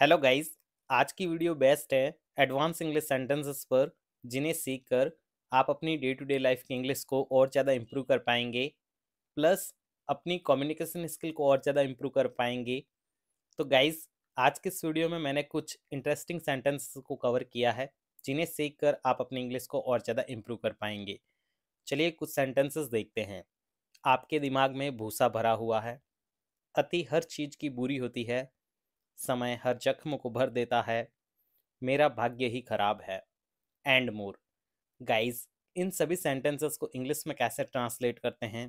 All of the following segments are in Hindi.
हेलो गाइस, आज की वीडियो बेस्ट है एडवांस इंग्लिश सेंटेंसेस पर, जिन्हें सीखकर आप अपनी डे टू डे लाइफ की इंग्लिश को और ज़्यादा इम्प्रूव कर पाएंगे, प्लस अपनी कम्युनिकेशन स्किल को और ज़्यादा इम्प्रूव कर पाएंगे। तो गाइस, आज के इस वीडियो में मैंने कुछ इंटरेस्टिंग सेंटेंसेस को कवर किया है, जिन्हें सीखकर आप अपनी इंग्लिश को और ज़्यादा इम्प्रूव कर पाएंगे। चलिए कुछ सेंटेंसेस देखते हैं। आपके दिमाग में भूसा भरा हुआ है, अति हर चीज़ की बुरी होती है, समय हर जख्म को भर देता है, मेरा भाग्य ही खराब है, एंड मोर। गाइज, इन सभी सेंटेंसेस को इंग्लिश में कैसे ट्रांसलेट करते हैं,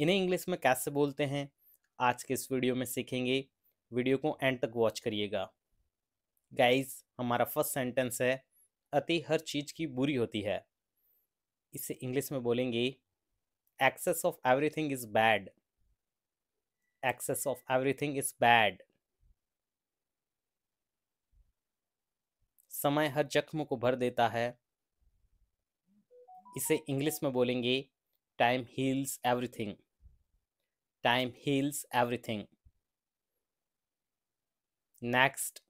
इन्हें इंग्लिश में कैसे बोलते हैं, आज के इस वीडियो में सीखेंगे। वीडियो को एंड तक वॉच करिएगा। गाइज, हमारा फर्स्ट सेंटेंस है अति हर चीज़ की बुरी होती है। इसे इंग्लिश में बोलेंगे excess of everything is bad. Excess of everything is bad. समय हर जख्म को भर देता है। इसे इंग्लिश में बोलेंगे time heals everything. Time heals everything. Next,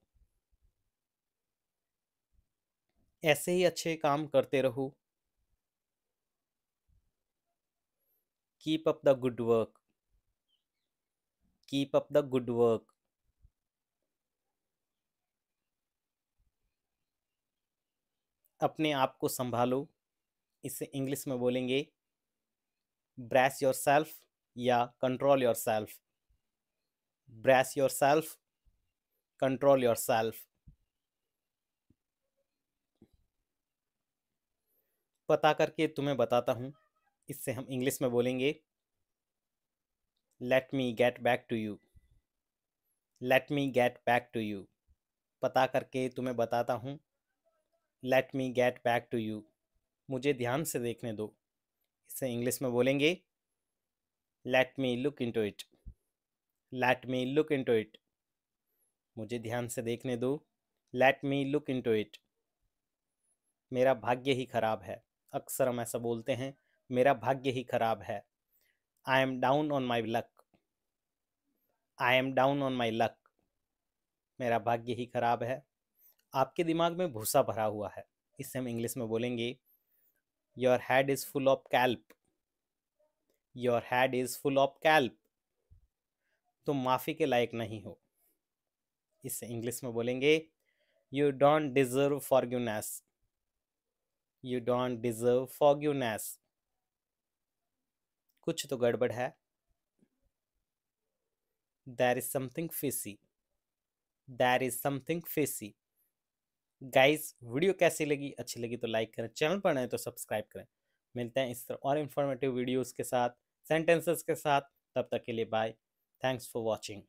ऐसे ही अच्छे काम करते रहो, keep up the good work. Keep up the good work. अपने आप को संभालो। इसे इंग्लिश में बोलेंगे ब्रेस योर सेल्फ या control yourself. Brace yourself, control yourself. पता करके तुम्हें बताता हूँ। इससे हम इंग्लिश में बोलेंगे let me get back to you. Let me get back to you. पता करके तुम्हें बताता हूँ, let me get back to you. मुझे ध्यान से देखने दो। इसे इंग्लिश में बोलेंगे let me look into it. Let me look into it. मुझे ध्यान से देखने दो, let me look into it. मेरा भाग्य ही खराब है। अक्सर हम ऐसा बोलते हैं, मेरा भाग्य ही खराब है। I am down on my luck. I am down on my luck. मेरा भाग्य ही खराब है। आपके दिमाग में भूसा भरा हुआ है। इससे हम इंग्लिश में बोलेंगे your head is full of kelp. Your head is full of kelp. तुम माफ़ी के लायक नहीं हो। इससे इंग्लिश में बोलेंगे you don't deserve forgiveness. You don't deserve forgiveness. कुछ तो गड़बड़ है। There is something fishy. There is something fishy. Guys, video कैसी लगी? अच्छी लगी तो लाइक करें, चैनल पर नए तो सब्सक्राइब करें। मिलते हैं इस तरह और इन्फॉर्मेटिव वीडियोस के साथ, सेंटेंसेस के साथ। तब तक के लिए बाय। Thanks for watching.